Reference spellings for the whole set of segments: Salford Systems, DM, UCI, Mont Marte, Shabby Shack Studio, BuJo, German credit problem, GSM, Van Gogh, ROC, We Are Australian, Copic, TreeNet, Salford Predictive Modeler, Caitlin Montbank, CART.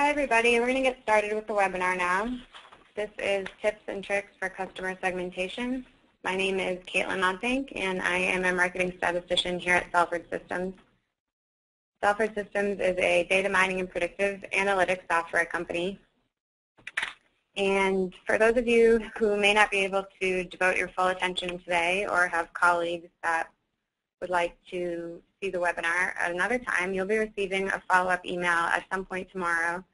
Hi everybody, we're going to get started with the webinar now. This is Tips and Tricks for Customer Segmentation. My name is Caitlin Montbank and I am a marketing statistician here at Salford Systems. Salford Systems is a data mining and predictive analytics software company. And for those of you who may not be able to devote your full attention today or have colleagues that would like to see the webinar at another time, you'll be receiving a follow-up email at some point tomorrow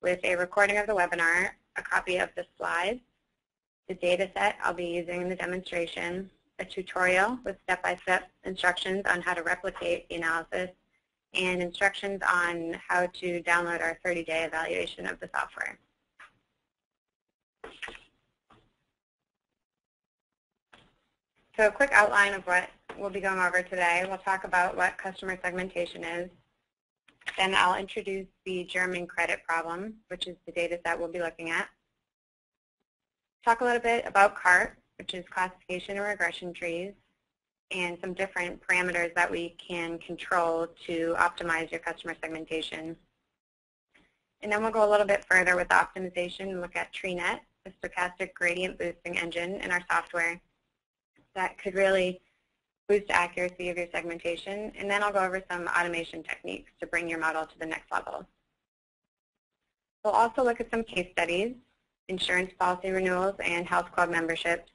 with a recording of the webinar, a copy of the slides, the data set I'll be using in the demonstration, a tutorial with step-by-step instructions on how to replicate the analysis, and instructions on how to download our 30-day evaluation of the software. So a quick outline of what we'll be going over today. We'll talk about what customer segmentation is. Then I'll introduce the German credit problem, which is the data set we'll be looking at. Talk a little bit about CART, which is classification and regression trees, and some different parameters that we can control to optimize your customer segmentation. And then we'll go a little bit further with optimization and look at TreeNet, the stochastic gradient boosting engine in our software that could really boost the accuracy of your segmentation, and then I'll go over some automation techniques to bring your model to the next level. We'll also look at some case studies, insurance policy renewals, and health club memberships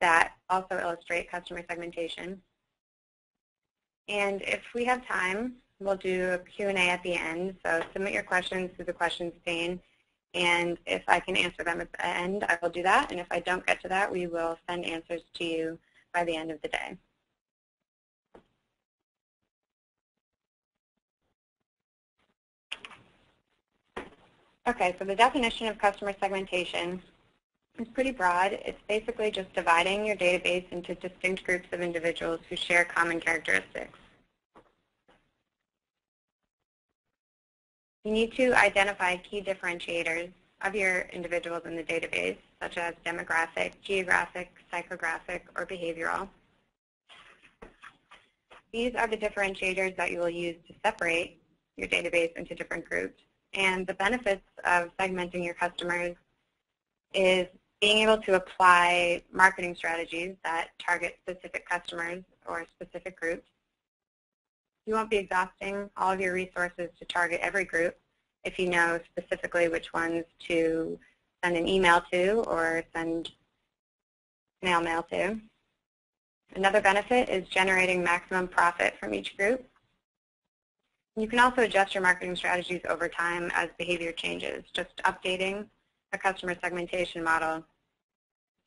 that also illustrate customer segmentation. And if we have time, we'll do a Q&A at the end, so submit your questions through the questions pane, and if I can answer them at the end, I will do that, and if I don't get to that, we will send answers to you by the end of the day. Okay, so the definition of customer segmentation is pretty broad. It's basically just dividing your database into distinct groups of individuals who share common characteristics. You need to identify key differentiators of your individuals in the database, such as demographic, geographic, psychographic, or behavioral. These are the differentiators that you will use to separate your database into different groups. And the benefits of segmenting your customers is being able to apply marketing strategies that target specific customers or specific groups. You won't be exhausting all of your resources to target every group if you know specifically which ones to send an email to or send snail mail to. Another benefit is generating maximum profit from each group. You can also adjust your marketing strategies over time as behavior changes. Just updating a customer segmentation model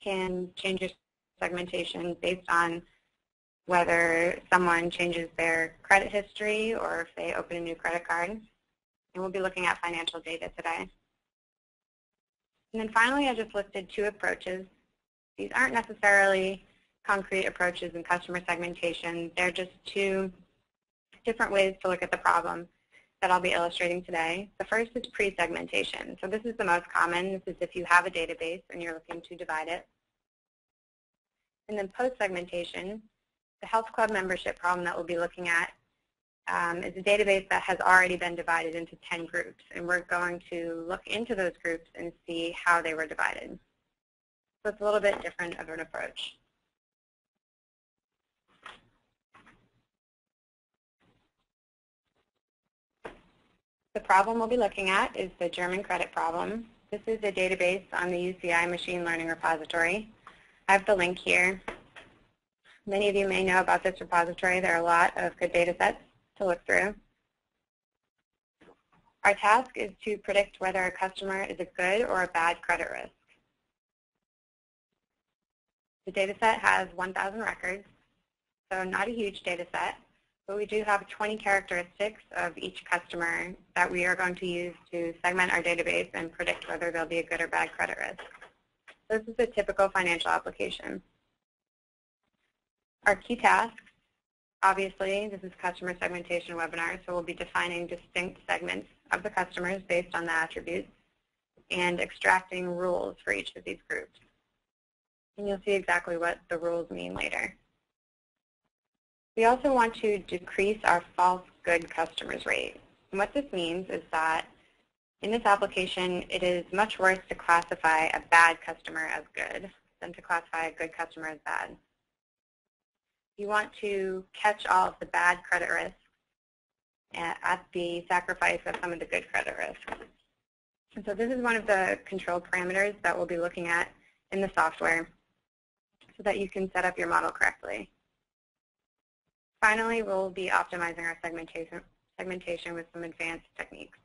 can change your segmentation based on whether someone changes their credit history or if they open a new credit card. And we'll be looking at financial data today. And then finally, I just listed two approaches. These aren't necessarily concrete approaches in customer segmentation. They're just two different ways to look at the problem that I'll be illustrating today. The first is pre-segmentation. So this is the most common. This is if you have a database and you're looking to divide it. And then post-segmentation, the health club membership problem that we'll be looking at is a database that has already been divided into 10 groups, and we're going to look into those groups and see how they were divided. So it's a little bit different of an approach. The problem we'll be looking at is the German credit problem. This is a database on the UCI machine learning repository. I have the link here. Many of you may know about this repository. There are a lot of good data sets to look through. Our task is to predict whether a customer is a good or a bad credit risk. The data set has 1,000 records, so not a huge data set. But we do have 20 characteristics of each customer that we are going to use to segment our database and predict whether they'll be a good or bad credit risk. This is a typical financial application. Our key tasks, obviously, this is customer segmentation webinar, so we'll be defining distinct segments of the customers based on the attributes and extracting rules for each of these groups. And you'll see exactly what the rules mean later. We also want to decrease our false good customers rate. And what this means is that In this application, it is much worse to classify a bad customer as good than to classify a good customer as bad. You want to catch all of the bad credit risks at the sacrifice of some of the good credit risks. And so this is one of the control parameters that we'll be looking at in the software so that you can set up your model correctly. Finally, we'll be optimizing our segmentation with some advanced techniques.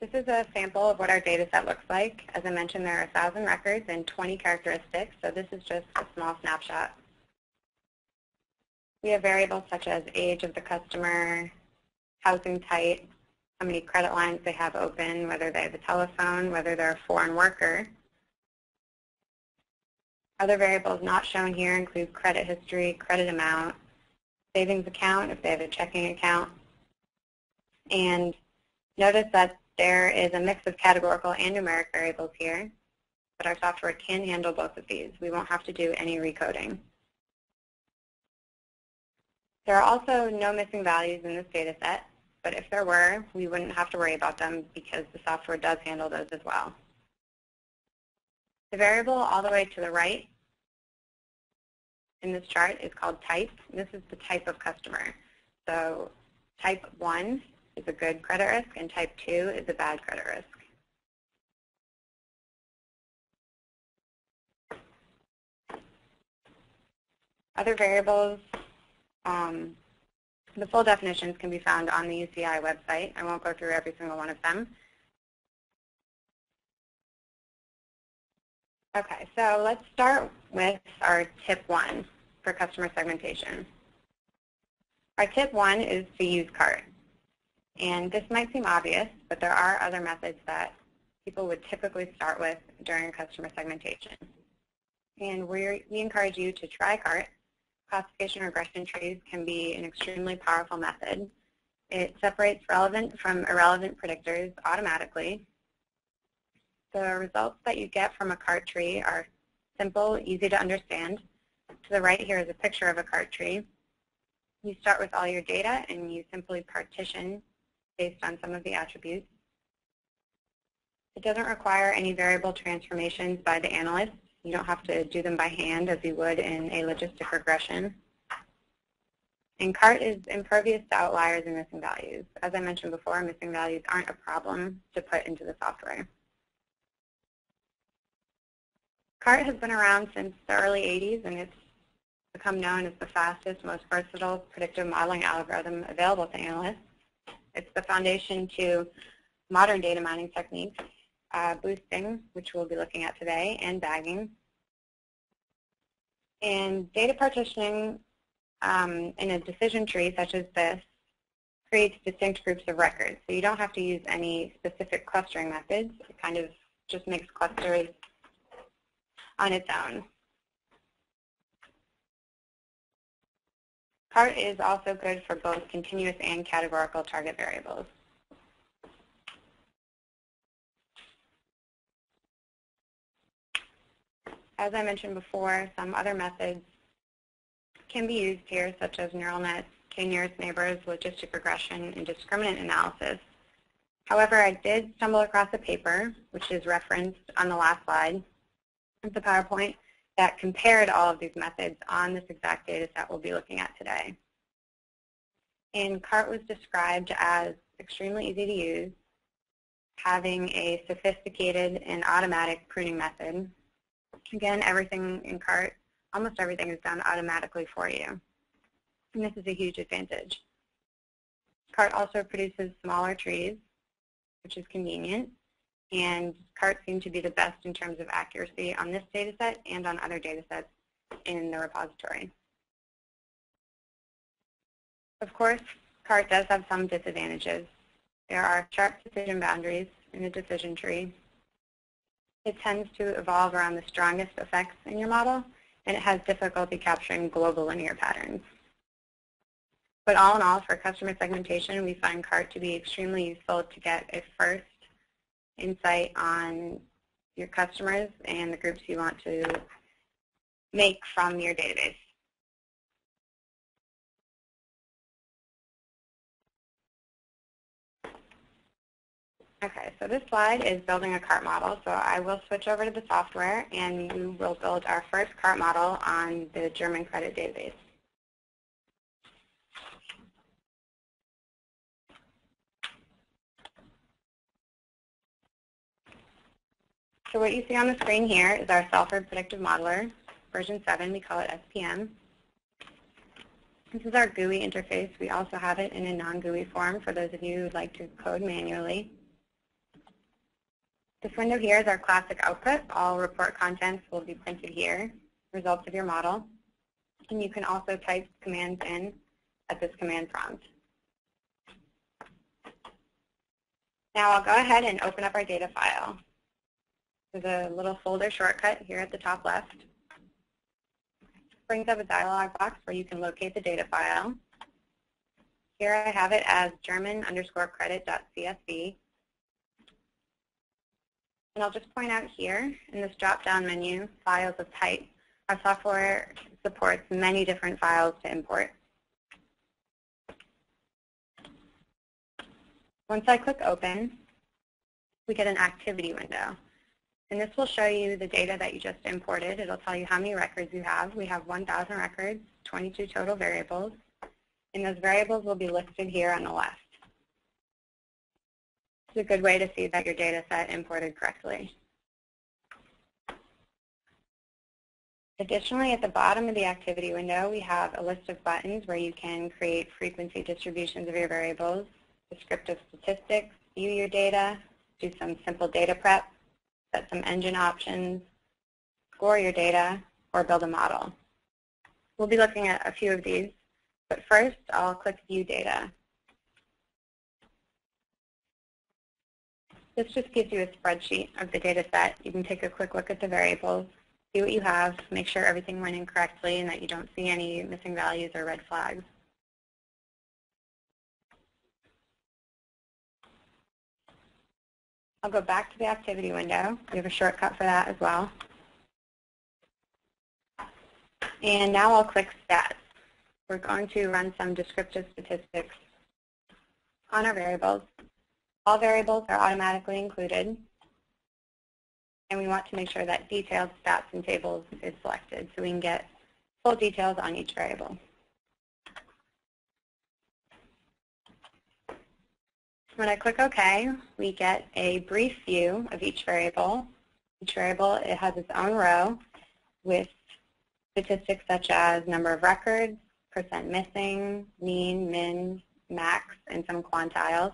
This is a sample of what our data set looks like. As I mentioned, there are 1,000 records and 20 characteristics, so this is just a small snapshot. We have variables such as age of the customer, housing type, how many credit lines they have open, whether they have a telephone, whether they're a foreign worker. Other variables not shown here include credit history, credit amount, savings account if they have a checking account. And notice that there is a mix of categorical and numeric variables here, but our software can handle both of these. We won't have to do any recoding. There are also no missing values in this data set, but if there were, we wouldn't have to worry about them because the software does handle those as well. The variable all the way to the right in this chart is called type. This is the type of customer. So type 1 is a good credit risk and type 2 is a bad credit risk. Other variables, the full definitions can be found on the UCI website. I won't go through every single one of them. Okay, so let's start with our tip 1 for customer segmentation. Our tip 1 is to use CART. And this might seem obvious, but there are other methods that people would typically start with during customer segmentation. And we encourage you to try CART. Classification regression trees can be an extremely powerful method. It separates relevant from irrelevant predictors automatically. The results that you get from a CART tree are simple, easy to understand. To the right here is a picture of a CART tree. You start with all your data and you simply partition based on some of the attributes. It doesn't require any variable transformations by the analyst. You don't have to do them by hand as you would in a logistic regression. And CART is impervious to outliers and missing values. As I mentioned before, missing values aren't a problem to put into the software. CART has been around since the early 80s, and it's become known as the fastest, most versatile predictive modeling algorithm available to analysts. It's the foundation to modern data mining techniques, boosting, which we'll be looking at today, and bagging. And data partitioning in a decision tree such as this creates distinct groups of records. So you don't have to use any specific clustering methods. It kind of just makes clusters on its own. CART is also good for both continuous and categorical target variables. As I mentioned before, some other methods can be used here, such as neural nets, k-nearest neighbors, logistic regression, and discriminant analysis. However, I did stumble across a paper, which is referenced on the last slide of the PowerPoint, that compared all of these methods on this exact data set we'll be looking at today. And CART was described as extremely easy to use, having a sophisticated and automatic pruning method. Again, everything in CART, almost everything is done automatically for you. And this is a huge advantage. CART also produces smaller trees, which is convenient. And CART seemed to be the best in terms of accuracy on this data set and on other data sets in the repository. Of course, CART does have some disadvantages. There are sharp decision boundaries in the decision tree. It tends to evolve around the strongest effects in your model, and it has difficulty capturing global linear patterns. But all in all, for customer segmentation, we find CART to be extremely useful to get a first insight on your customers and the groups you want to make from your database. Okay, so this slide is building a CART model. So I will switch over to the software and we will build our first CART model on the German credit database. So what you see on the screen here is our Salford Predictive Modeler, version 7, we call it SPM. This is our GUI interface. We also have it in a non-GUI form for those of you who would like to code manually. This window here is our classic output. All report contents will be printed here, results of your model. And you can also type commands in at this command prompt. Now I'll go ahead and open up our data file. There's a little folder shortcut here at the top left. This brings up a dialog box where you can locate the data file. Here I have it as German_credit.csv. And I'll just point out here in this drop-down menu, files of type, our software supports many different files to import. Once I click open, we get an activity window. And this will show you the data that you just imported. It'll tell you how many records you have. We have 1,000 records, 22 total variables. And those variables will be listed here on the left. It's a good way to see that your data set imported correctly. Additionally, at the bottom of the activity window, we have a list of buttons where you can create frequency distributions of your variables, descriptive statistics, view your data, do some simple data prep, set some engine options, score your data, or build a model. We'll be looking at a few of these, but first I'll click View Data. This just gives you a spreadsheet of the data set. You can take a quick look at the variables, see what you have, make sure everything went in correctly and that you don't see any missing values or red flags. I'll go back to the activity window. We have a shortcut for that as well. And now I'll click Stats. We're going to run some descriptive statistics on our variables. All variables are automatically included, and we want to make sure that detailed stats and tables is selected so we can get full details on each variable. When I click OK, we get a brief view of each variable. Each variable, it has its own row with statistics such as number of records, percent missing, mean, min, max, and some quantiles.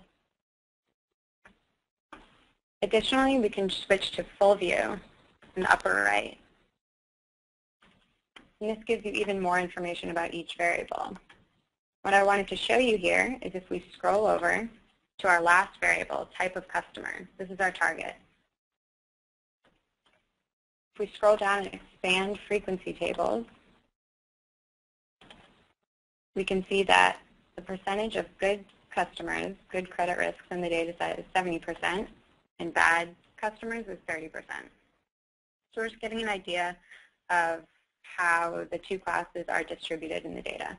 Additionally, we can switch to full view in the upper right. And this gives you even more information about each variable. What I wanted to show you here is if we scroll over to our last variable, type of customer. This is our target. If we scroll down and expand frequency tables, we can see that the percentage of good customers, good credit risks in the data set is 70%. And bad customers is 30%. So we're just getting an idea of how the two classes are distributed in the data.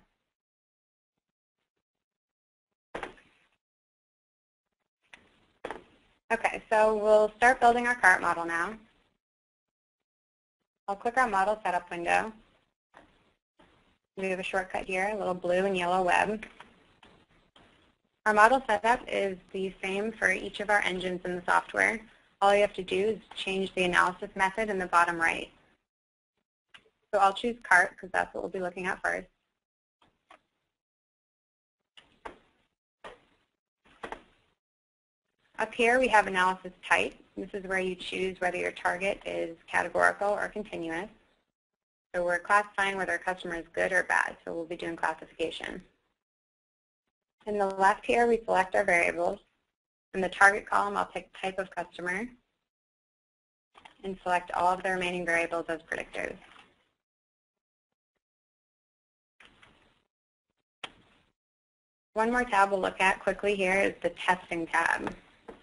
Okay, so we'll start building our CART model now. I'll click our model setup window. We have a shortcut here, a little blue and yellow web. Our model setup is the same for each of our engines in the software. All you have to do is change the analysis method in the bottom right. So I'll choose CART because that's what we'll be looking at first. Up here we have analysis type. This is where you choose whether your target is categorical or continuous. So we're classifying whether a customer is good or bad, so we'll be doing classification. In the left here, we select our variables. In the target column, I'll pick type of customer and select all of the remaining variables as predictors. One more tab we'll look at quickly here is the testing tab.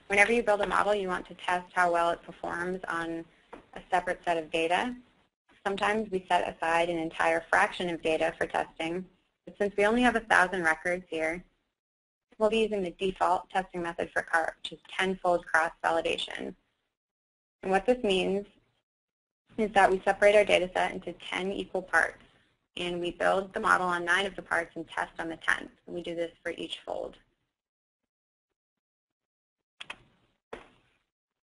Whenever you build a model, you want to test how well it performs on a separate set of data. Sometimes we set aside an entire fraction of data for testing, but since we only have 1,000 records here, we'll be using the default testing method for CART, which is 10-fold cross-validation. And what this means is that we separate our data set into 10 equal parts, and we build the model on 9 of the parts and test on the 10th. And we do this for each fold.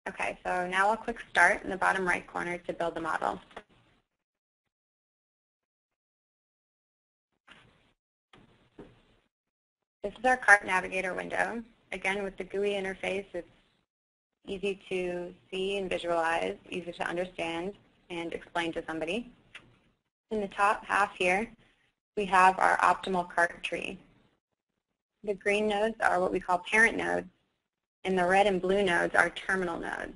Okay, so now I'll click Start in the bottom right corner to build the model. This is our CART Navigator window. Again, with the GUI interface, it's easy to see and visualize, easy to understand and explain to somebody. In the top half here, we have our optimal CART tree. The green nodes are what we call parent nodes, and the red and blue nodes are terminal nodes,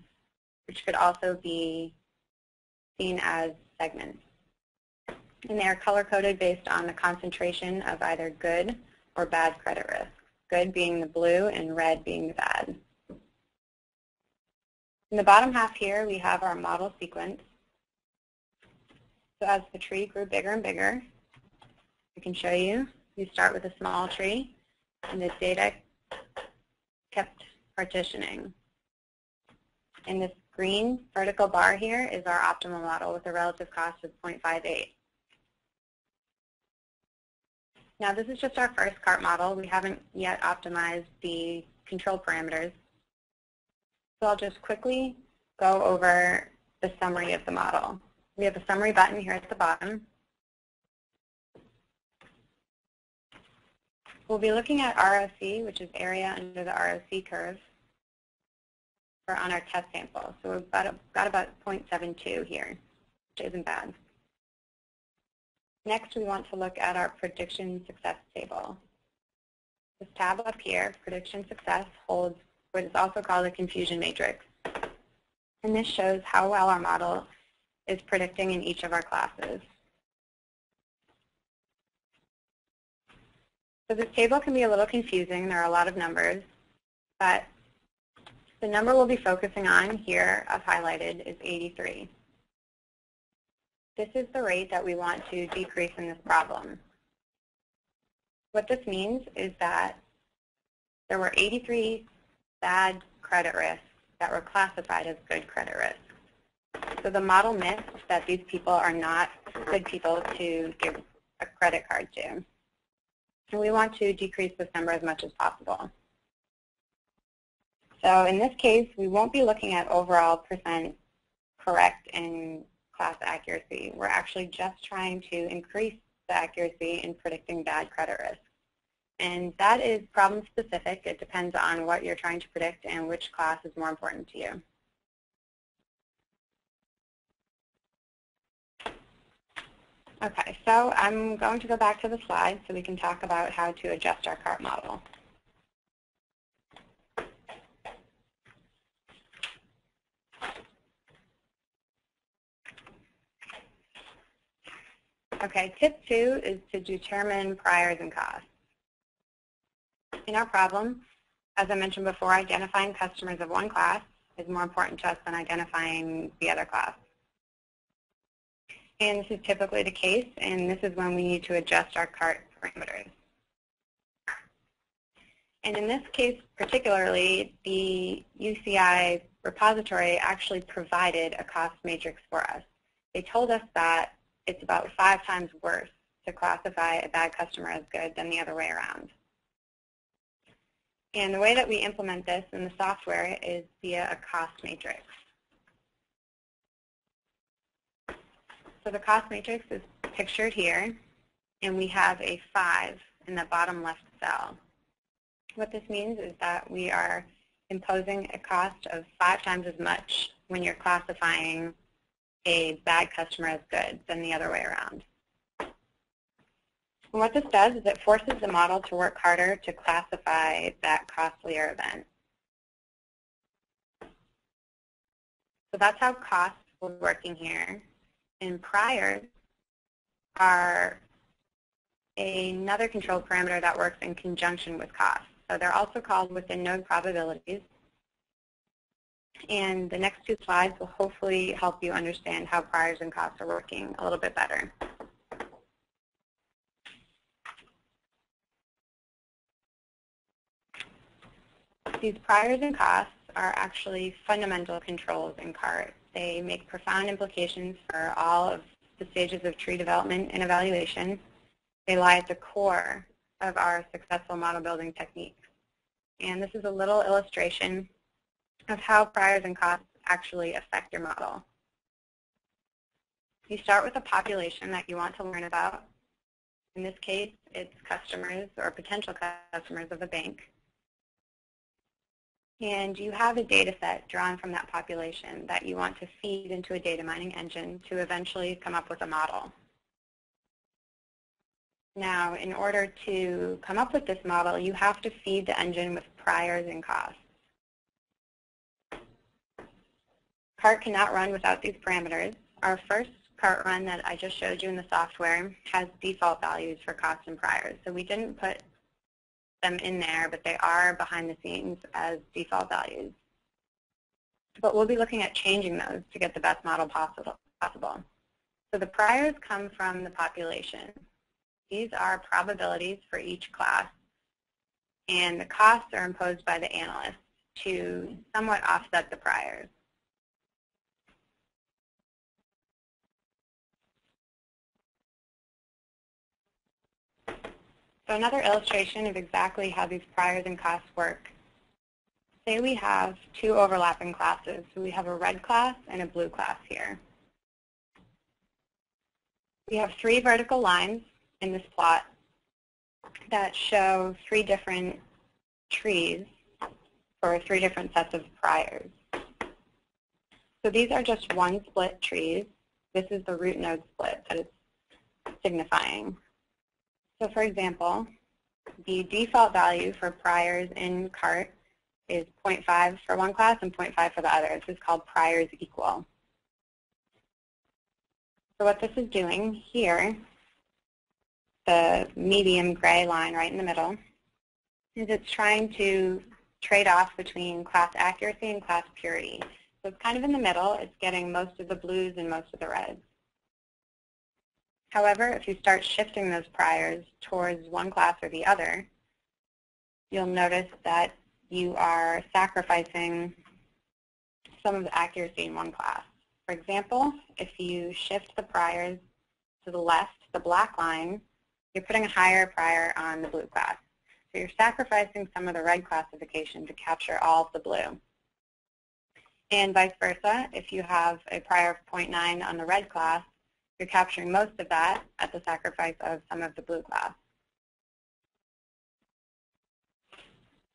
which could also be seen as segments. And they are color-coded based on the concentration of either good or bad credit risk, good being the blue and red being the bad. In the bottom half here, we have our model sequence. So as the tree grew bigger and bigger, I can show you, we start with a small tree, and the data kept partitioning. And this green vertical bar here is our optimal model with a relative cost of 0.58. Now, this is just our first CART model. We haven't yet optimized the control parameters. So I'll just quickly go over the summary of the model. We have a summary button here at the bottom. We'll be looking at ROC, which is area under the ROC curve, for on our test sample. So we've got about 0.72 here, which isn't bad. Next, we want to look at our prediction success table. This tab up here, prediction success, holds what is also called a confusion matrix. And this shows how well our model is predicting in each of our classes. So this table can be a little confusing. There are a lot of numbers, but the number we'll be focusing on here, I've highlighted, is 83. This is the rate that we want to decrease in this problem. What this means is that there were 83 bad credit risks that were classified as good credit risks. So the model missed that these people are not good people to give a credit card to. And we want to decrease this number as much as possible. So in this case, we won't be looking at overall percent correct and class accuracy. We're actually just trying to increase the accuracy in predicting bad credit risk. And that is problem specific. It depends on what you're trying to predict and which class is more important to you. Okay, so I'm going to go back to the slide so we can talk about how to adjust our CART model. Okay, tip 2 is to determine priors and costs. In our problem, as I mentioned before, identifying customers of one class is more important to us than identifying the other class. And this is typically the case, and this is when we need to adjust our CART parameters. And in this case particularly, the UCI repository actually provided a cost matrix for us. They told us that it's about 5 times worse to classify a bad customer as good than the other way around. And the way that we implement this in the software is via a cost matrix. So the cost matrix is pictured here, and we have a 5 in the bottom left cell. What this means is that we are imposing a cost of 5 times as much when you're classifying a bad customer as good than the other way around. And what this does is it forces the model to work harder to classify that costlier event. So that's how costs were working here. And priors are another control parameter that works in conjunction with costs. So they're also called within node probabilities. And the next 2 slides will hopefully help you understand how priors and costs are working a little bit better. these priors and costs are actually fundamental controls in CART. They make profound implications for all of the stages of tree development and evaluation. They lie at the core of our successful model building techniques. And this is a little illustration of how priors and costs actually affect your model. You start with a population that you want to learn about. In this case, it's customers or potential customers of a bank. And you have a data set drawn from that population that you want to feed into a data mining engine to eventually come up with a model. Now, in order to come up with this model, you have to feed the engine with priors and costs. CART cannot run without these parameters. Our first CART run that I just showed you in the software has default values for costs and priors. So we didn't put them in there, but they are behind the scenes as default values. But we'll be looking at changing those to get the best model possible. So the priors come from the population. These are probabilities for each class, and the costs are imposed by the analyst to somewhat offset the priors. So another illustration of exactly how these priors and costs work. Say we have two overlapping classes. So we have a red class and a blue class here. We have three vertical lines in this plot that show three different trees for three different sets of priors. So these are just one split trees. This is the root node split that it's signifying. So for example, the default value for priors in CART is 0.5 for one class and 0.5 for the other. This is called priors equal. So what this is doing here, the medium gray line right in the middle, is it's trying to trade off between class accuracy and class purity. So it's kind of in the middle. It's getting most of the blues and most of the reds. However, if you start shifting those priors towards one class or the other, you'll notice that you are sacrificing some of the accuracy in one class. For example, if you shift the priors to the left, the black line, you're putting a higher prior on the blue class. So you're sacrificing some of the red classification to capture all of the blue. And vice versa, if you have a prior of 0.9 on the red class, you're capturing most of that at the sacrifice of some of the blue class.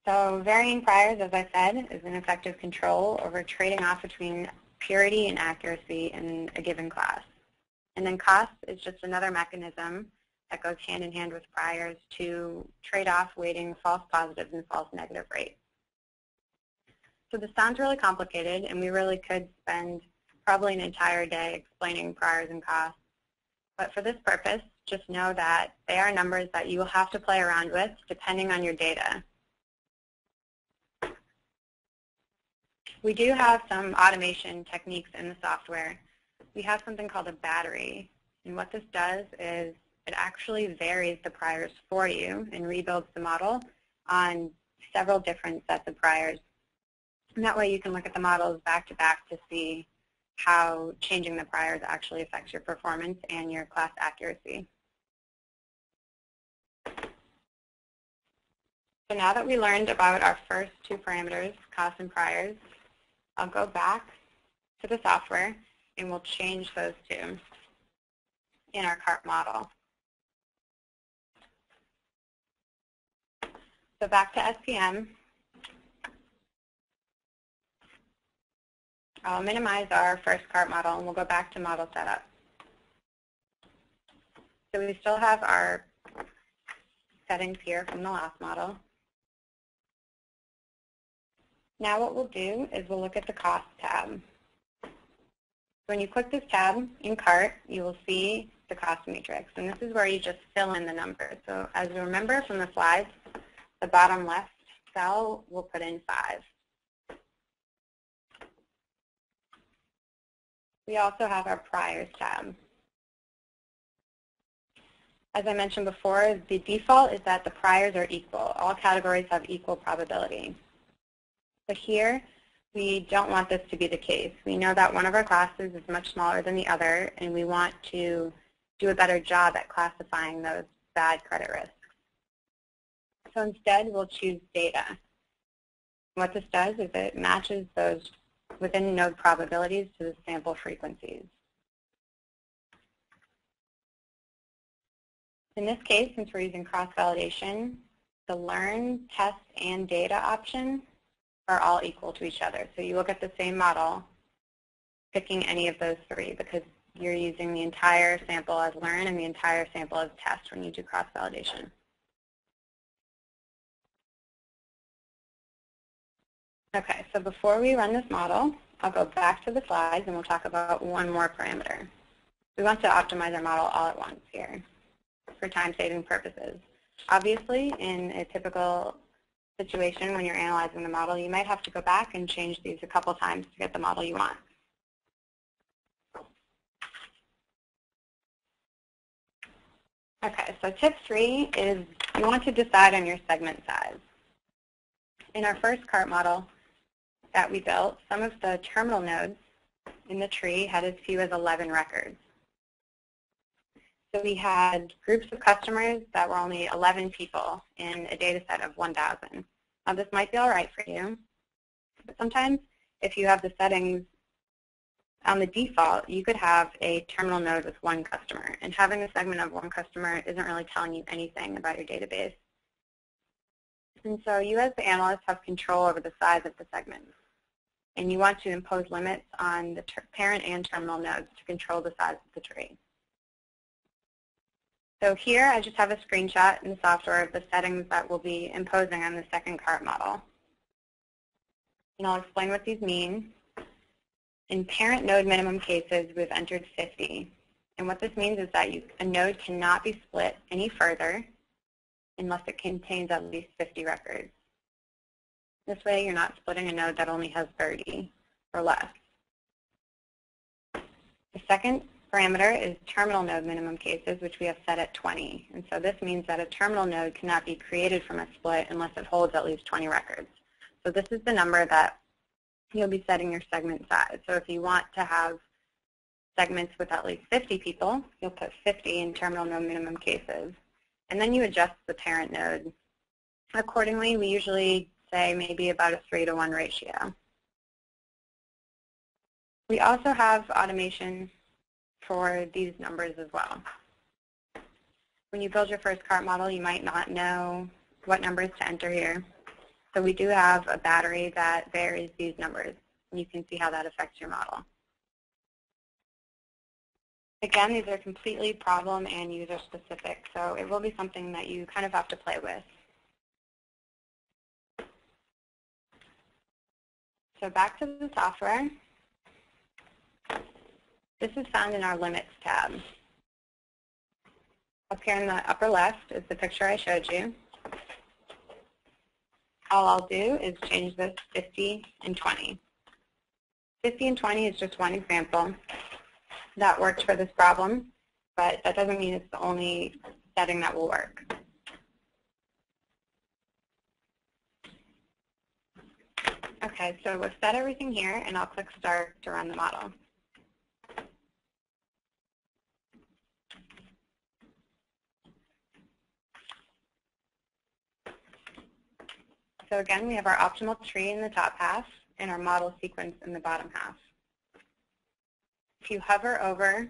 So varying priors, as I said, is an effective control over trading off between purity and accuracy in a given class. And then cost is just another mechanism that goes hand in hand with priors to trade off weighting false positives and false negative rates. So this sounds really complicated, and we really could spend probably an entire day explaining priors and costs. But for this purpose, just know that they are numbers that you will have to play around with depending on your data. We do have some automation techniques in the software. We have something called a battery. And what this does is it actually varies the priors for you and rebuilds the model on several different sets of priors. And that way you can look at the models back to back to see how changing the priors actually affects your performance and your class accuracy. So now that we learned about our first two parameters, costs and priors, I'll go back to the software and we'll change those two in our CART model. So back to SPM. I'll minimize our first CART model, and we'll go back to model setup. So we still have our settings here from the last model. Now what we'll do is we'll look at the cost tab. When you click this tab in CART, you will see the cost matrix, and this is where you just fill in the numbers. So as you remember from the slides, the bottom left cell will put in 5. We also have our priors tab. As I mentioned before, the default is that the priors are equal. All categories have equal probability. But here, we don't want this to be the case. We know that one of our classes is much smaller than the other, and we want to do a better job at classifying those bad credit risks. So instead, we'll choose data. What this does is it matches those within node probabilities to the sample frequencies. In this case, since we're using cross-validation, the learn, test, and data option are all equal to each other. So you look at the same model, picking any of those three, because you're using the entire sample as learn and the entire sample as test when you do cross-validation. Okay, so before we run this model, I'll go back to the slides and we'll talk about one more parameter. We want to optimize our model all at once here for time-saving purposes. Obviously, in a typical situation when you're analyzing the model, you might have to go back and change these a couple times to get the model you want. Okay, so tip 3 is you want to decide on your segment size. In our first CART model that we built, some of the terminal nodes in the tree had as few as 11 records. So we had groups of customers that were only 11 people in a data set of 1,000. Now this might be all right for you, but sometimes if you have the settings on the default, you could have a terminal node with one customer, and having a segment of one customer isn't really telling you anything about your database. And so you as the analyst have control over the size of the segment, and you want to impose limits on the parent and terminal nodes to control the size of the tree. So here I just have a screenshot in the software of the settings that we'll be imposing on the second CART model. And I'll explain what these mean. In parent node minimum cases, we've entered 50. And what this means is that a node cannot be split any further unless it contains at least 50 records. This way you're not splitting a node that only has 30 or less. The second parameter is terminal node minimum cases, which we have set at 20. And so this means that a terminal node cannot be created from a split unless it holds at least 20 records. So this is the number that you'll be setting your segment size. So if you want to have segments with at least 50 people, you'll put 50 in terminal node minimum cases. And then you adjust the parent node accordingly. We usually say maybe about a 3-to-1 ratio. We also have automation for these numbers as well. When you build your first CART model, you might not know what numbers to enter here. So we do have a battery that varies these numbers, and you can see how that affects your model. Again, these are completely problem and user specific, so it will be something that you kind of have to play with. So back to the software. This is found in our Limits tab. Up here in the upper left is the picture I showed you. All I'll do is change this 50 and 20. 50 and 20 is just one example that worked for this problem, but that doesn't mean it's the only setting that will work. Okay, so we've set everything here, and I'll click Start to run the model. So again, we have our optimal tree in the top half and our model sequence in the bottom half. If you hover over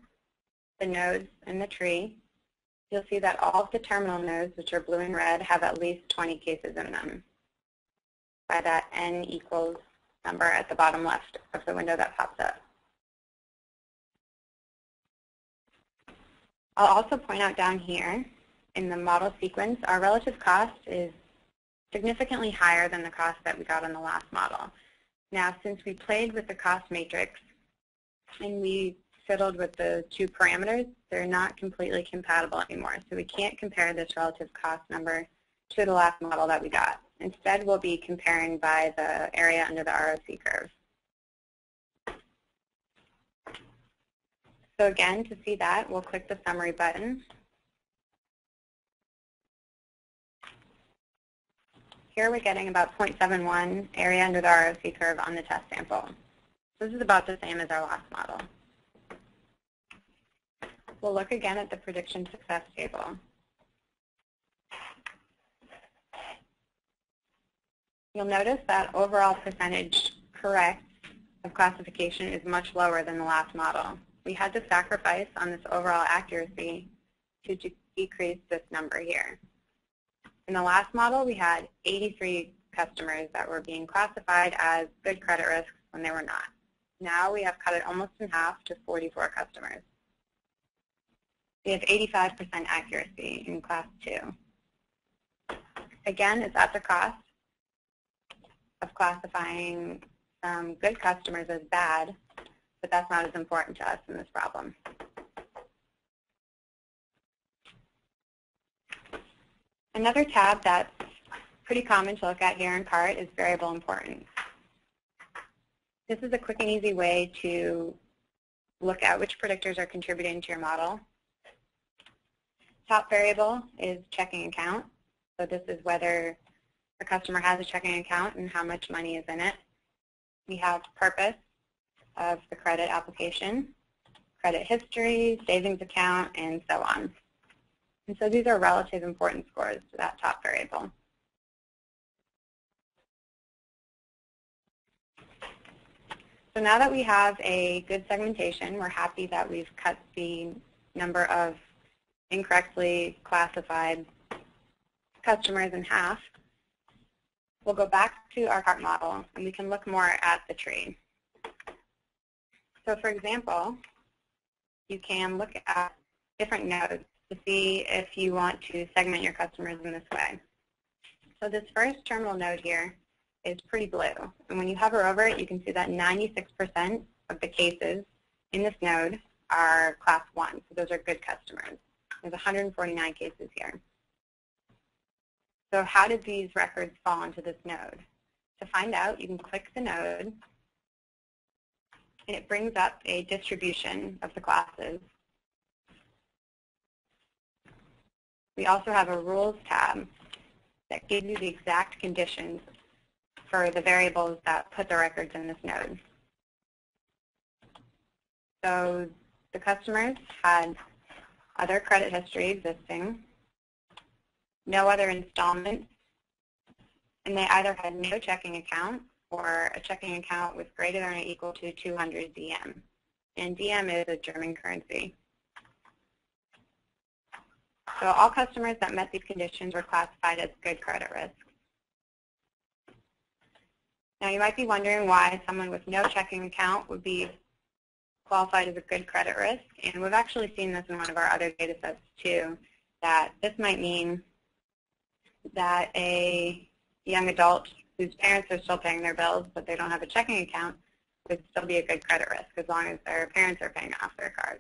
the nodes in the tree, you'll see that all of the terminal nodes, which are blue and red, have at least 20 cases in them by that n= number at the bottom left of the window that pops up. I'll also point out down here in the model sequence, our relative cost is significantly higher than the cost that we got on the last model. Now, since we played with the cost matrix and we fiddled with the two parameters, they're not completely compatible anymore. So we can't compare this relative cost number to the last model that we got. Instead, we'll be comparing by the area under the ROC curve. So again, to see that, we'll click the Summary button. here we're getting about 0.71 area under the ROC curve on the test sample. This is about the same as our last model. We'll look again at the prediction success table. You'll notice that overall percentage correct of classification is much lower than the last model. We had to sacrifice on this overall accuracy to decrease this number here. In the last model, we had 83 customers that were being classified as good credit risks when they were not. Now we have cut it almost in half to 44 customers. We have 85% accuracy in class 2. Again, it's at the cost of classifying good customers as bad, but that's not as important to us in this problem. Another tab that's pretty common to look at here in CART is variable importance. This is a quick and easy way to look at which predictors are contributing to your model. Top variable is checking account. So this is whether a customer has a checking account and how much money is in it. We have purpose of the credit application, credit history, savings account, and so on. And so these are relative importance scores to that top variable. So now that we have a good segmentation, we're happy that we've cut the number of incorrectly classified customers in half. We'll go back to our CART model, and we can look more at the tree. So for example, you can look at different nodes to see if you want to segment your customers in this way. So this first terminal node here is pretty blue. And when you hover over it, you can see that 96% of the cases in this node are class 1. So those are good customers. There's 149 cases here. So how did these records fall into this node? To find out, you can click the node, and it brings up a distribution of the classes. We also have a rules tab that gives you the exact conditions for the variables that put the records in this node. So the customers had other credit history existing, no other installments, and they either had no checking account or a checking account with greater than or equal to 200 DM. And DM is a German currency. So all customers that met these conditions were classified as good credit risk. Now you might be wondering why someone with no checking account would be qualified as a good credit risk, and we've actually seen this in one of our other data sets too, that this might mean that a young adult whose parents are still paying their bills but they don't have a checking account would still be a good credit risk as long as their parents are paying off their card.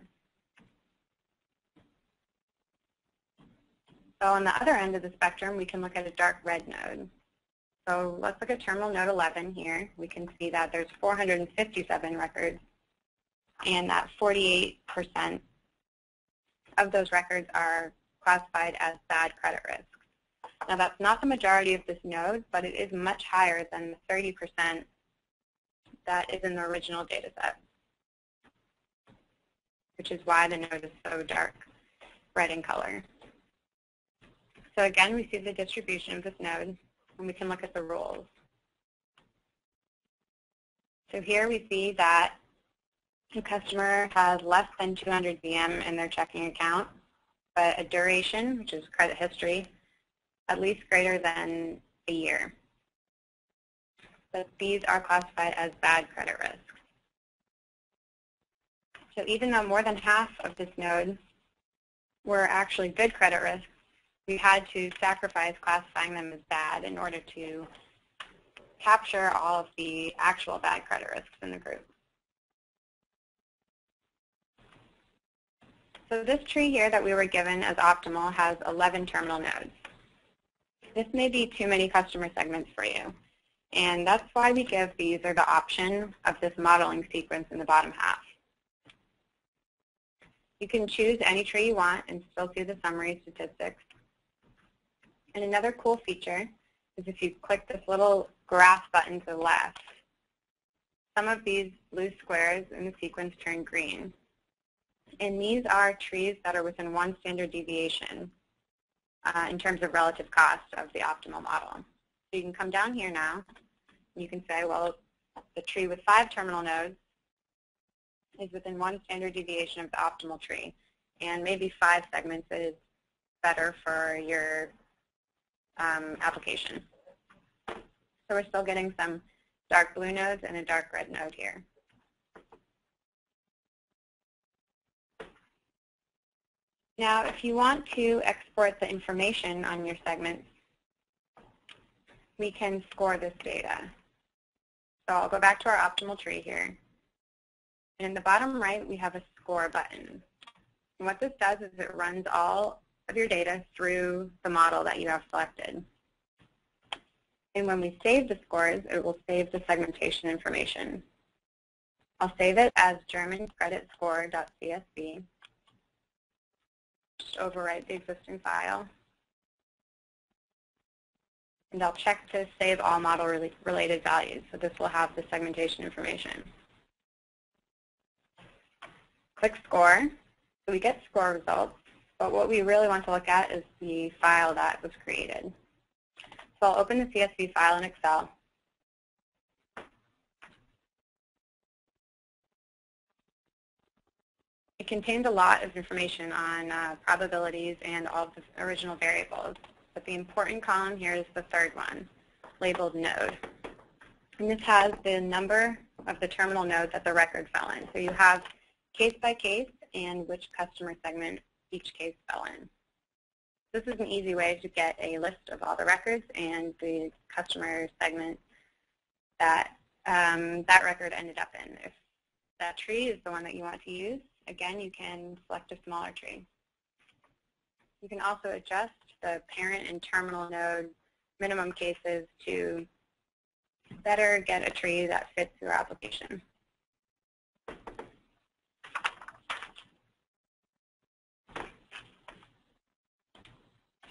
So on the other end of the spectrum, we can look at a dark red node. So let's look at terminal node 11 here. We can see that there's 457 records and that 48% of those records are classified as bad credit risks. Now that's not the majority of this node, but it is much higher than the 30% that is in the original data set, which is why the node is so dark red in color. So again, we see the distribution of this node, and we can look at the rules. So here we see that a customer has less than 200 DM in their checking account, but a duration, which is credit history, at least greater than a year. But these are classified as bad credit risks. So even though more than half of this node were actually good credit risks, we had to sacrifice classifying them as bad in order to capture all of the actual bad credit risks in the group. So this tree here that we were given as optimal has 11 terminal nodes. This may be too many customer segments for you, and that's why we give the user the option of this modeling sequence in the bottom half. You can choose any tree you want and still see the summary statistics. And another cool feature is if you click this little graph button to the left, some of these blue squares in the sequence turn green. And these are trees that are within one standard deviation in terms of relative cost of the optimal model. So you can come down here now, and you can say, well, the tree with 5 terminal nodes is within one standard deviation of the optimal tree. And maybe 5 segments is better for your application. So we're still getting some dark blue nodes and a dark red node here. Now, if you want to export the information on your segments, we can score this data. So I'll go back to our optimal tree here. And in the bottom right, we have a score button. And what this does is it runs all of your data through the model that you have selected. And when we save the scores, it will save the segmentation information. I'll save it as GermanCreditScore.csv. Just overwrite the existing file. And I'll check to save all model-related values. So this will have the segmentation information. Click Score. So we get score results. But what we really want to look at is the file that was created. So I'll open the CSV file in Excel. It contained a lot of information on probabilities and all of the original variables. But the important column here is the third one, labeled node. And this has the number of the terminal node that the record fell in. So you have case by case and which customer segment each case fell in. This is an easy way to get a list of all the records and the customer segment that that record ended up in. If that tree is the one that you want to use, again, you can select a smaller tree. You can also adjust the parent and terminal node minimum cases to better get a tree that fits your application.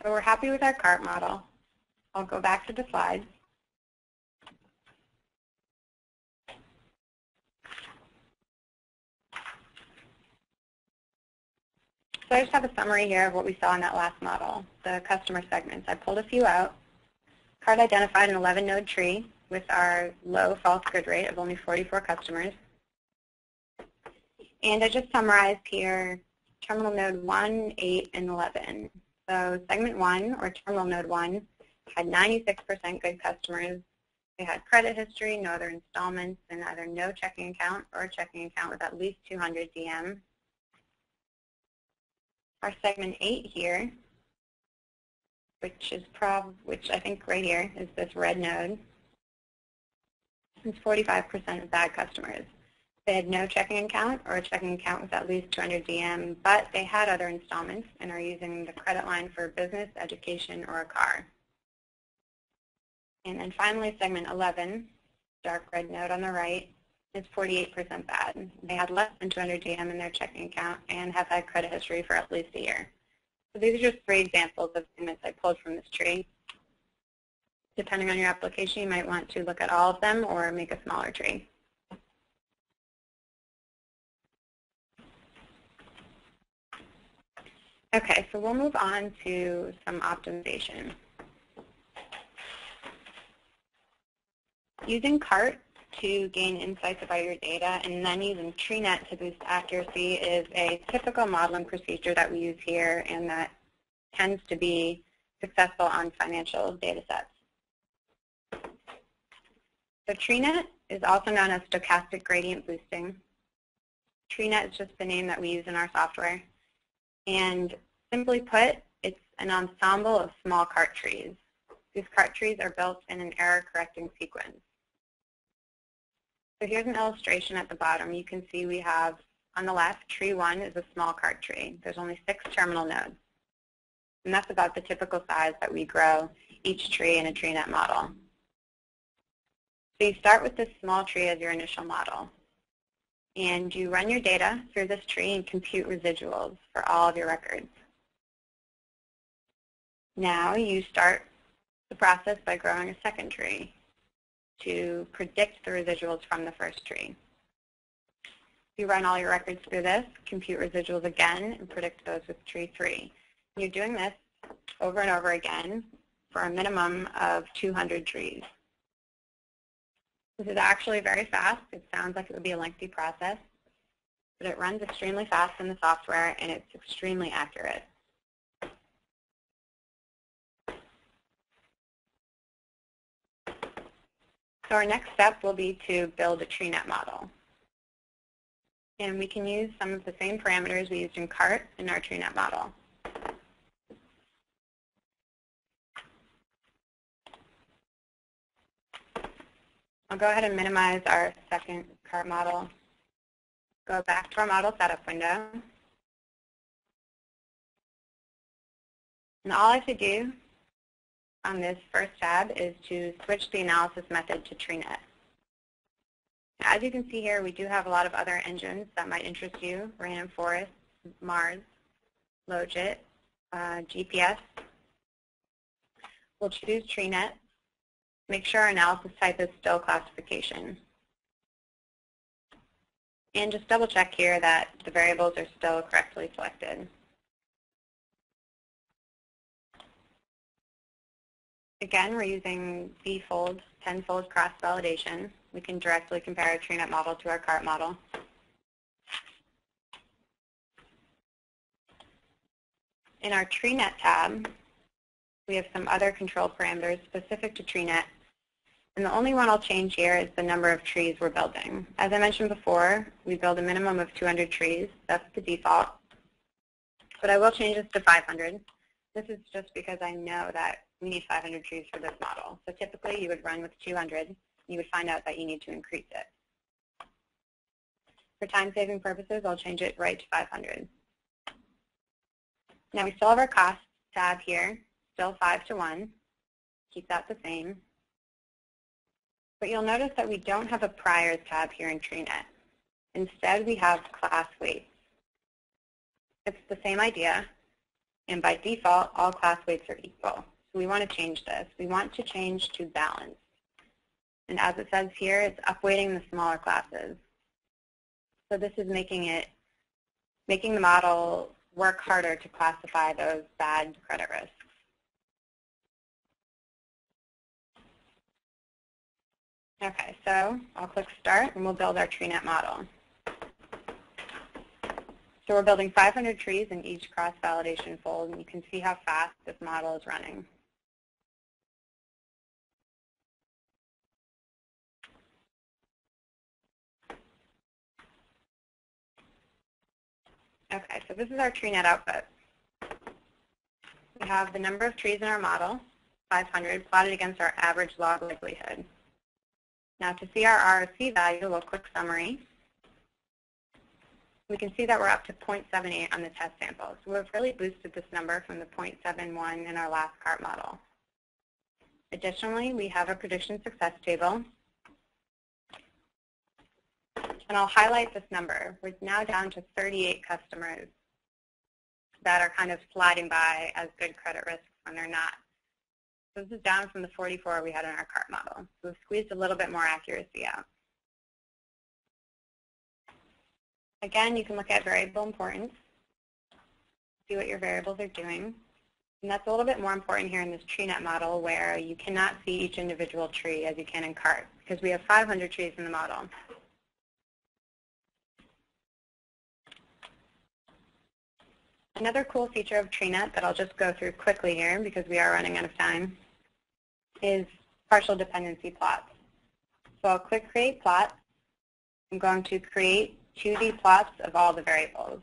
So we're happy with our CART model. I'll go back to the slides. So I just have a summary here of what we saw in that last model, the customer segments. I pulled a few out. CART identified an 11-node tree with our low false grid rate of only 44 customers. And I just summarized here terminal node 1, 8, and 11. So segment 1, or terminal node 1, had 96% good customers. They had credit history, no other installments, and either no checking account or a checking account with at least 200 DM. Our segment 8 here, which I think right here is this red node, is 45% of bad customers. They had no checking account or a checking account with at least 200 DM, but they had other installments and are using the credit line for business, education, or a car. And then finally, segment 11, dark red node on the right, is 48% bad. They had less than 200 DM in their checking account and have had credit history for at least a year. So these are just 3 examples of segments I pulled from this tree. Depending on your application, you might want to look at all of them or make a smaller tree. Okay, so we'll move on to some optimization. Using CART to gain insights about your data and then using TreeNet to boost accuracy is a typical modeling procedure that we use here and that tends to be successful on financial data sets. So TreeNet is also known as stochastic gradient boosting. TreeNet is just the name that we use in our software. And simply put, it's an ensemble of small CART trees. These CART trees are built in an error-correcting sequence. So here's an illustration at the bottom. You can see we have, on the left, tree 1 is a small CART tree. There's only 6 terminal nodes. And that's about the typical size that we grow each tree in a TreeNet model. So you start with this small tree as your initial model. And you run your data through this tree and compute residuals for all of your records. Now you start the process by growing a second tree to predict the residuals from the first tree. You run all your records through this, compute residuals again, and predict those with tree 3. You're doing this over and over again for a minimum of 200 trees. This is actually very fast. It sounds like it would be a lengthy process, but it runs extremely fast in the software, and it's extremely accurate. So our next step will be to build a TreeNet model. And we can use some of the same parameters we used in CART in our TreeNet model. I'll go ahead and minimize our second CART model. Go back to our model setup window. And all I have to do on this first tab is to switch the analysis method to TreeNet. As you can see here, we do have a lot of other engines that might interest you: Random Forest, Mars, Logit, GPS. We'll choose TreeNet. Make sure our analysis type is still classification. And just double check here that the variables are still correctly selected. Again, we're using B-fold, 10-fold cross-validation. We can directly compare our TreeNet model to our CART model. In our TreeNet tab, we have some other control parameters specific to TreeNet. And the only one I'll change here is the number of trees we're building. As I mentioned before, we build a minimum of 200 trees. That's the default. But I will change this to 500. This is just because I know that we need 500 trees for this model. So typically, you would run with 200. You would find out that you need to increase it. For time-saving purposes, I'll change it right to 500. Now we still have our cost tab here, still 5 to 1. Keep that the same. But you'll notice that we don't have a priors tab here in TreeNet. Instead, we have class weights. It's the same idea, and by default, all class weights are equal. So we want to change this. We want to change to balance. And as it says here, it's upweighting the smaller classes. So this is making the model work harder to classify those bad credit risks. Okay, so I'll click Start, and we'll build our TreeNet model. So we're building 500 trees in each cross-validation fold, and you can see how fast this model is running. Okay, so this is our TreeNet output. We have the number of trees in our model, 500, plotted against our average log likelihood. Now to see our ROC value, we'll click Summary. We can see that we're up to 0.78 on the test sample. So we've really boosted this number from the 0.71 in our last CART model. Additionally, we have a prediction success table. And I'll highlight this number. We're now down to 38 customers that are kind of sliding by as good credit risks when they're not. So this is down from the 44 we had in our CART model. So we've squeezed a little bit more accuracy out. Again, you can look at variable importance, see what your variables are doing. And that's a little bit more important here in this TreeNet model, where you cannot see each individual tree as you can in CART, because we have 500 trees in the model. Another cool feature of TreeNet that I'll just go through quickly here, because we are running out of time, is partial dependency plots. So I'll click Create Plot. I'm going to create 2D plots of all the variables.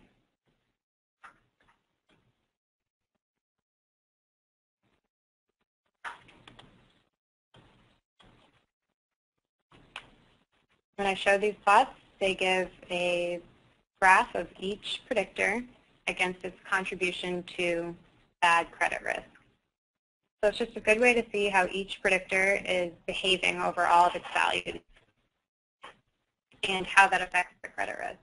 When I show these plots, they give a graph of each predictor against its contribution to bad credit risk. So it's just a good way to see how each predictor is behaving over all of its values and how that affects the credit risk.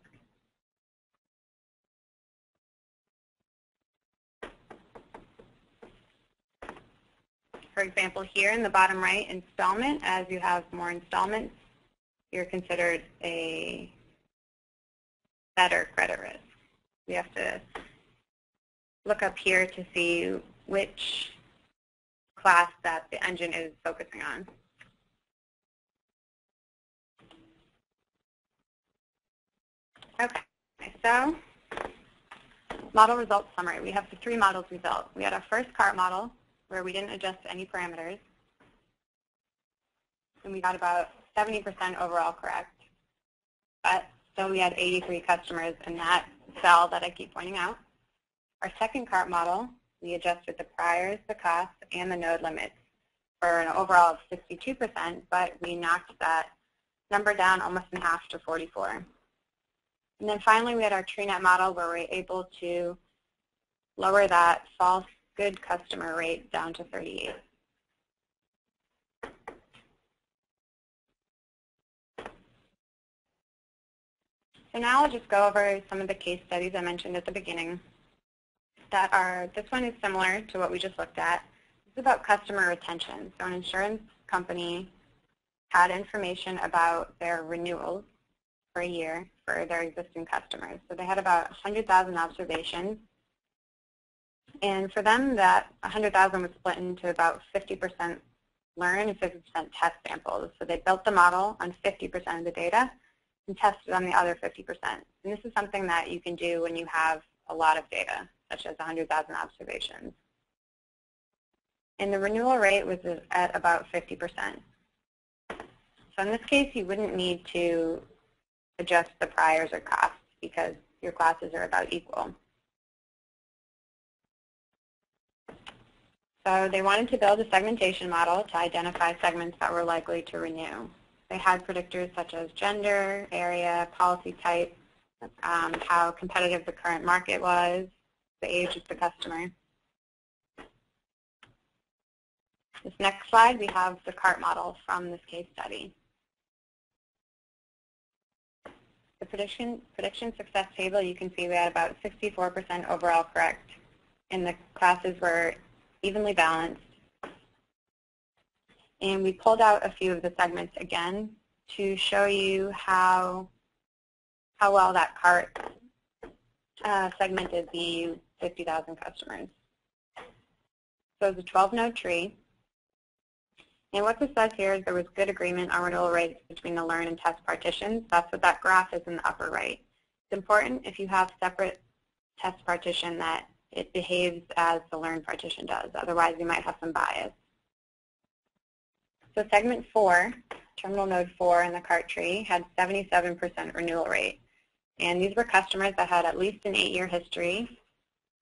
For example, here in the bottom right, installment, as you have more installments, you're considered a better credit risk. We have to look up here to see which class that the engine is focusing on. Okay, so model results summary. We have the three models result. We had our first CART model where we didn't adjust any parameters, and we got about 70% overall correct. But so we had 83 customers in that cell that I keep pointing out. Our second CART model, we adjusted the priors, the costs, and the node limits for an overall of 62%, but we knocked that number down almost in half to 44. And then finally, we had our TreeNet model where we were able to lower that false good customer rate down to 38. So now I'll just go over some of the case studies I mentioned at the beginning that are, this one is similar to what we just looked at. It's about customer retention. So an insurance company had information about their renewals for a year for their existing customers. So they had about 100,000 observations. And for them, that 100,000 was split into about 50% learn and 50% test samples. So they built the model on 50% of the data and tested on the other 50%. And this is something that you can do when you have a lot of data, such as 100,000 observations. And the renewal rate was at about 50%. So in this case, you wouldn't need to adjust the priors or costs because your classes are about equal. So they wanted to build a segmentation model to identify segments that were likely to renew. They had predictors such as gender, area, policy type, how competitive the current market was, the age of the customer. This next slide, we have the CART model from this case study. The prediction success table, you can see we had about 64% overall correct, and the classes were evenly balanced. And we pulled out a few of the segments again to show you how well that CART segmented the 50,000 customers. So it's a 12-node tree. And what this says here is there was good agreement on renewal rates between the learn and test partitions. That's what that graph is in the upper right. It's important if you have separate test partition that it behaves as the learn partition does. Otherwise, you might have some bias. So segment 4, terminal node 4 in the CART tree, had 77% renewal rate. And these were customers that had at least an 8-year history,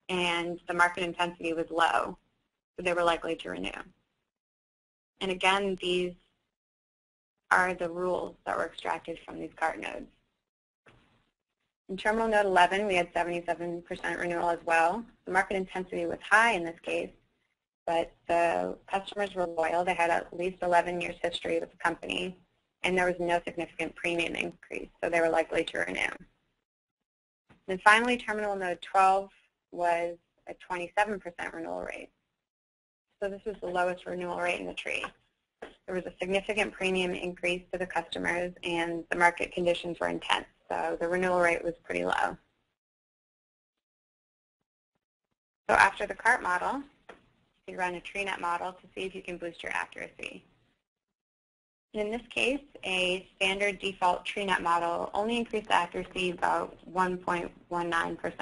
and the market intensity was low, so they were likely to renew. And again, these are the rules that were extracted from these CART nodes. In terminal node 11, we had 77% renewal as well. The market intensity was high in this case, but the customers were loyal. They had at least 11 years history with the company, and there was no significant premium increase, so they were likely to renew. And finally, terminal node 12 was a 27% renewal rate. So this was the lowest renewal rate in the tree. There was a significant premium increase to the customers, and the market conditions were intense, so the renewal rate was pretty low. So after the CART model, you run a TreeNet model to see if you can boost your accuracy. In this case, a standard default TreeNet model only increased the accuracy about 1.19%,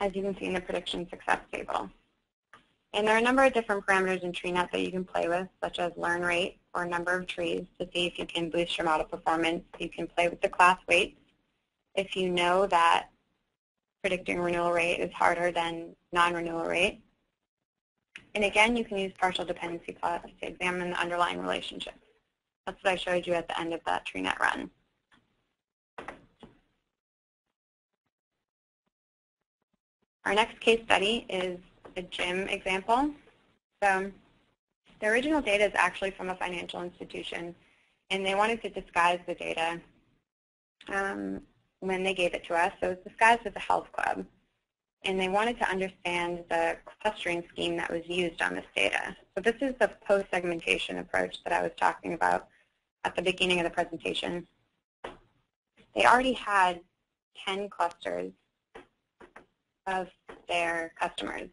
as you can see in the prediction success table. And there are a number of different parameters in TreeNet that you can play with, such as learn rate or number of trees, to see if you can boost your model performance. You can play with the class weights. If you know that predicting renewal rate is harder than non-renewal rate. And again, you can use partial dependency plots to examine the underlying relationships. That's what I showed you at the end of that TreeNet run. Our next case study is a gym example. So the original data is actually from a financial institution, and they wanted to disguise the data when they gave it to us. So it was disguised as a health club. and they wanted to understand the clustering scheme that was used on this data. So this is the post-segmentation approach that I was talking about at the beginning of the presentation. They already had 10 clusters of their customers,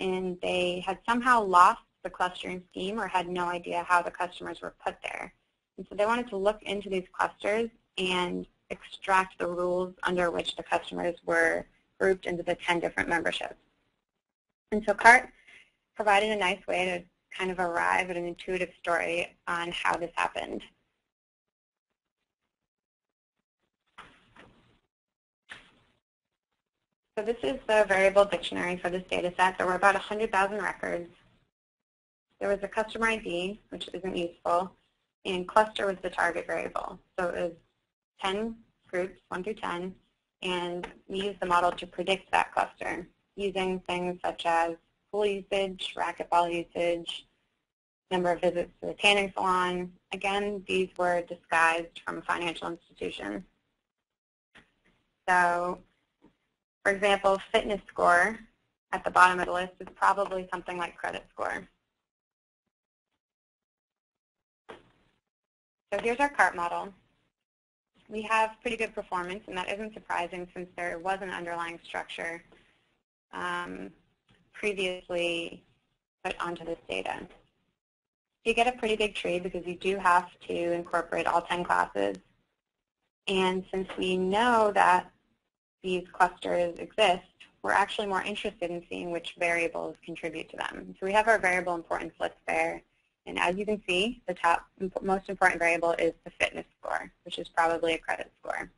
and they had somehow lost the clustering scheme or had no idea how the customers were put there. And so they wanted to look into these clusters and extract the rules under which the customers were grouped into the 10 different memberships. And so CART provided a nice way to kind of arrive at an intuitive story on how this happened. So this is the variable dictionary for this data set. There were about 100,000 records. There was a customer ID, which isn't useful, and cluster was the target variable. So it was 10 groups, 1 through 10, and we used the model to predict that cluster using things such as pool usage, racquetball usage, number of visits to the tanning salon. Again, these were disguised from financial institutions. So, for example, fitness score at the bottom of the list is probably something like credit score. So here's our CART model. We have pretty good performance, and that isn't surprising since there was an underlying structure previously put onto this data. You get a pretty big tree because you do have to incorporate all 10 classes. And since we know that these clusters exist, we're actually more interested in seeing which variables contribute to them. So we have our variable importance list there. And as you can see, the top most important variable is the fitness score, which is probably a credit score.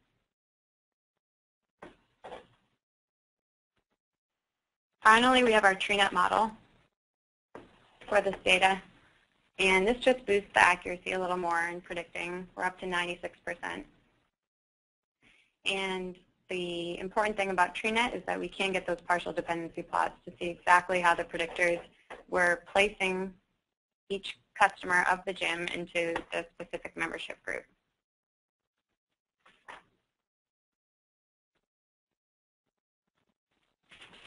Finally, we have our TreeNet model for this data. And this just boosts the accuracy a little more in predicting. We're up to 96%. And the important thing about TreeNet is that we can get those partial dependency plots to see exactly how the predictors were placing each customer of the gym into the specific membership group.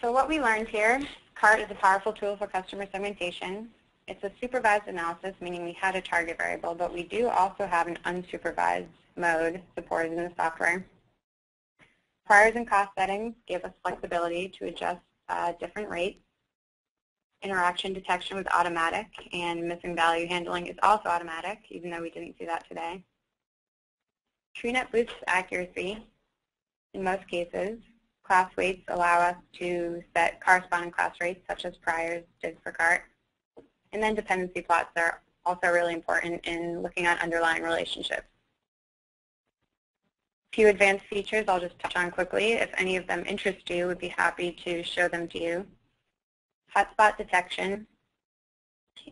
So what we learned here, CART is a powerful tool for customer segmentation. It's a supervised analysis, meaning we had a target variable, but we do also have an unsupervised mode supported in the software. Priors and cost settings give us flexibility to adjust different rates. Interaction detection was automatic, and missing value handling is also automatic, even though we didn't see that today. TreeNet boosts accuracy in most cases. Class weights allow us to set corresponding class rates, such as priors did for CART. And then dependency plots are also really important in looking at underlying relationships. A few advanced features I'll just touch on quickly. If any of them interest you, we'd be happy to show them to you. Hotspot detection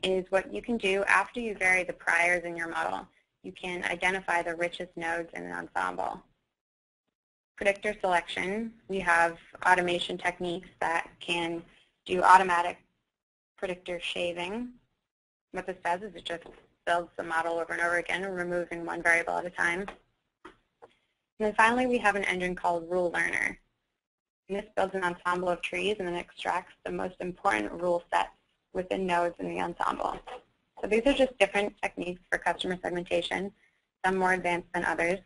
is what you can do after you vary the priors in your model. You can identify the richest nodes in an ensemble. Predictor selection, we have automation techniques that can do automatic predictor shaving. What this does is it just builds the model over and over again, removing one variable at a time. And then finally, we have an engine called Rule Learner. And this builds an ensemble of trees and then extracts the most important rule sets within nodes in the ensemble. So these are just different techniques for customer segmentation, some more advanced than others.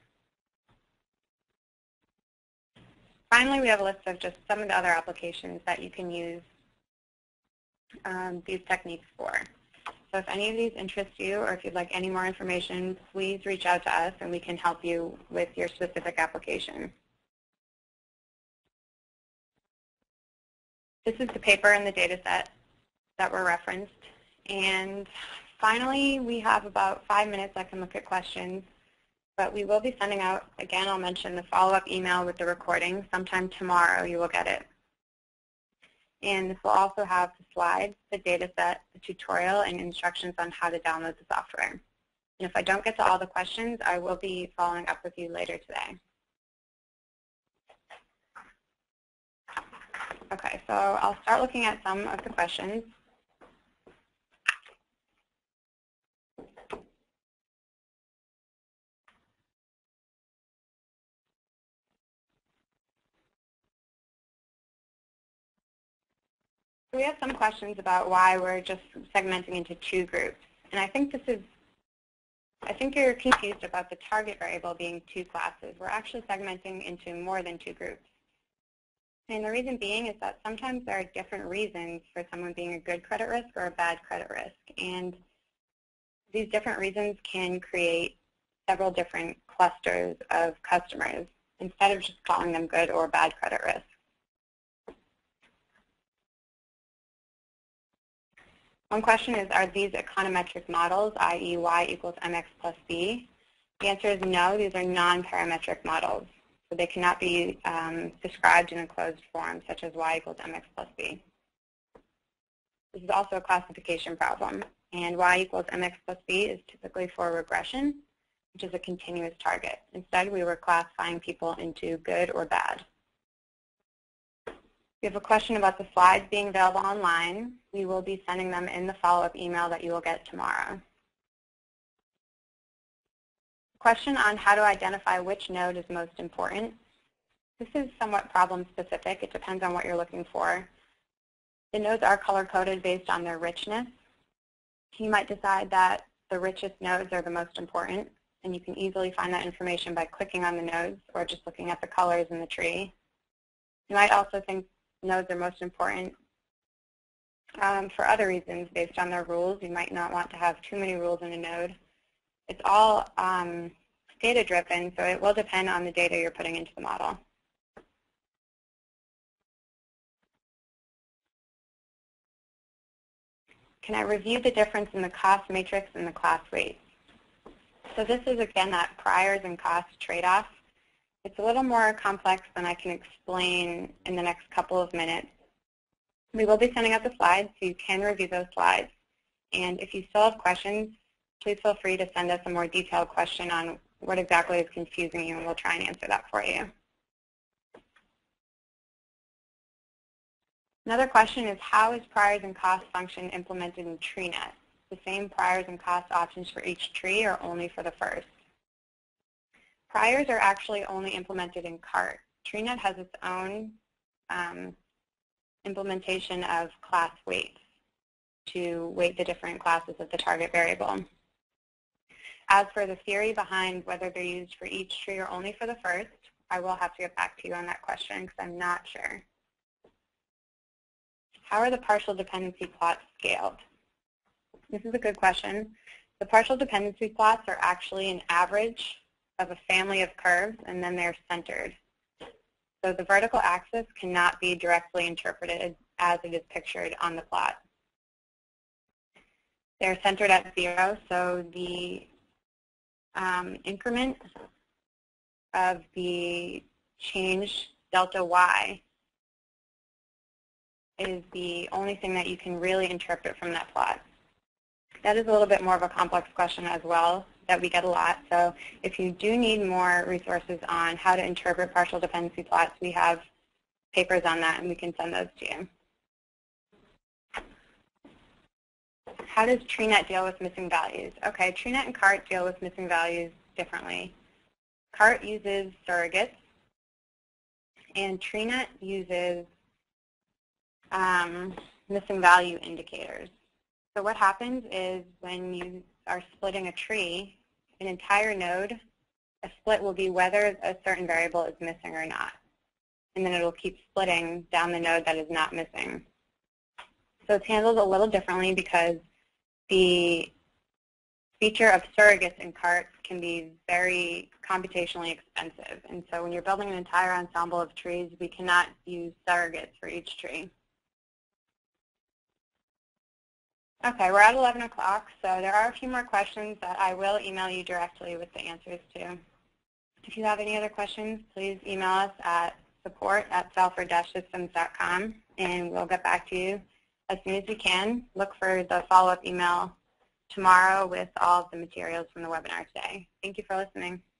Finally, we have a list of just some of the other applications that you can use these techniques for. So if any of these interest you or if you'd like any more information, please reach out to us and we can help you with your specific application. This is the paper and the data set that were referenced. And finally, we have about 5 minutes. I can look at questions. But we will be sending out, again, I'll mention the follow-up email with the recording. Sometime tomorrow you will get it. And this will also have the slides, the data set, the tutorial, and instructions on how to download the software. And if I don't get to all the questions, I will be following up with you later today. Okay, so I'll start looking at some of the questions. So we have some questions about why we're just segmenting into two groups. And I think you're confused about the target variable being two classes. We're actually segmenting into more than two groups. And the reason being is that sometimes there are different reasons for someone being a good credit risk or a bad credit risk. And these different reasons can create several different clusters of customers instead of just calling them good or bad credit risk. One question is, are these econometric models, i.e. y equals mx plus b? The answer is no, these are non-parametric models. So they cannot be described in a closed form, such as y equals mx plus b. This is also a classification problem. And y equals mx plus b is typically for regression, which is a continuous target. Instead, we were classifying people into good or bad. We have a question about the slides being available online. We will be sending them in the follow-up email that you will get tomorrow. Question on how to identify which node is most important. This is somewhat problem specific. It depends on what you're looking for. The nodes are color-coded based on their richness. You might decide that the richest nodes are the most important, and you can easily find that information by clicking on the nodes or just looking at the colors in the tree. You might also think nodes are most important for other reasons based on their rules. You might not want to have too many rules in a node. It's all data-driven, so it will depend on the data you're putting into the model. Can I review the difference in the cost matrix and the class weights? So this is, again, that priors and cost trade-off. It's a little more complex than I can explain in the next couple of minutes. We will be sending out the slides, so you can review those slides. And if you still have questions, please feel free to send us a more detailed question on what exactly is confusing you, and we'll try and answer that for you. Another question is, how is priors and cost function implemented in TreeNet? The same priors and cost options for each tree or only for the first? Priors are actually only implemented in CART. TreeNet has its own implementation of class weights to weight the different classes of the target variable. As for the theory behind whether they're used for each tree or only for the first, I will have to get back to you on that question because I'm not sure. How are the partial dependency plots scaled? This is a good question. The partial dependency plots are actually an average of a family of curves, and then they're centered. So the vertical axis cannot be directly interpreted as it is pictured on the plot. They're centered at 0, so the increment of the change delta y is the only thing that you can really interpret from that plot. That is a little bit more of a complex question as well that we get a lot. So if you do need more resources on how to interpret partial dependency plots, we have papers on that, and we can send those to you. How does TreeNet deal with missing values? Okay, TreeNet and CART deal with missing values differently. CART uses surrogates, and TreeNet uses missing value indicators. So what happens is when you are splitting a tree, an entire node, a split will be whether a certain variable is missing or not. And then it will keep splitting down the node that is not missing. So it's handled a little differently because the feature of surrogates in CART can be very computationally expensive. And so when you're building an entire ensemble of trees, we cannot use surrogates for each tree. Okay, we're at 11 o'clock, so there are a few more questions that I will email you directly with the answers to. If you have any other questions, please email us at support@salford-systems.com, and we'll get back to you as soon as we can. Look for the follow-up email tomorrow with all of the materials from the webinar today. Thank you for listening.